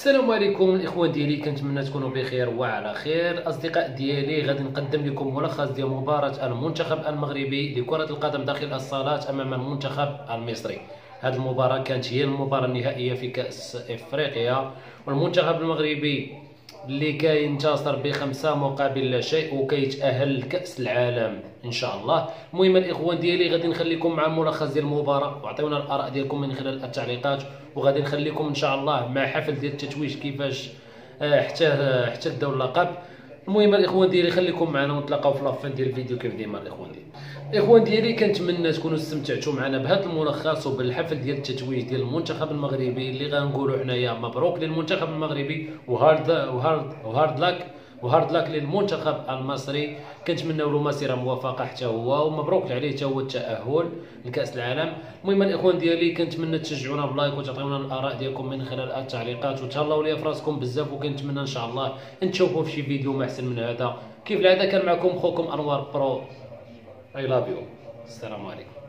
السلام عليكم الاخوان ديالي، كنتمنى تكونوا بخير وعلى خير. اصدقاء ديالي، غادي نقدم لكم ملخص ديال مباراه المنتخب المغربي لكره القدم داخل الصالات امام المنتخب المصري. هذه المباراه كانت هي المباراه النهائيه في كاس افريقيا، والمنتخب المغربي اللي كينتصر ب5 مقابل لا شيء وكيتاهل لكاس العالم ان شاء الله. المهم الاخوان ديالي، غادي نخليكم مع ملخص ديال المباراه، وعطيونا الاراء ديالكم من خلال التعليقات، وغادي نخليكم ان شاء الله مع حفل ديال التتويج كيفاش حتى داو اللقب. المهم الاخوان ديالي، خليكم معنا ونتلاقاو في لافان ديال الفيديو كيف ديما. الاخوان ديالي كنتمنى تكونوا استمتعتوا معنا بهذا الملخص وبالحفل ديال التتويج ديال المنتخب المغربي، اللي غنقولوا حنايا مبروك للمنتخب المغربي وهارد لاك للمنتخب المصري. كنتمناو له مسيره موفقه حتى هو، ومبروك عليه حتى هو التاهل لكاس العالم. المهم الاخوان ديالي، كنتمنى تشجعونا بلايك وتعطيونا الاراء ديالكم من خلال التعليقات، وتهلاو ليا فراسكم بزاف، وكنتمنى ان شاء الله نتشوفوا في شي فيديو ما احسن من هذا. كيف العاده كان معكم خوكم انوار برو. اي لاف يو. السلام عليكم.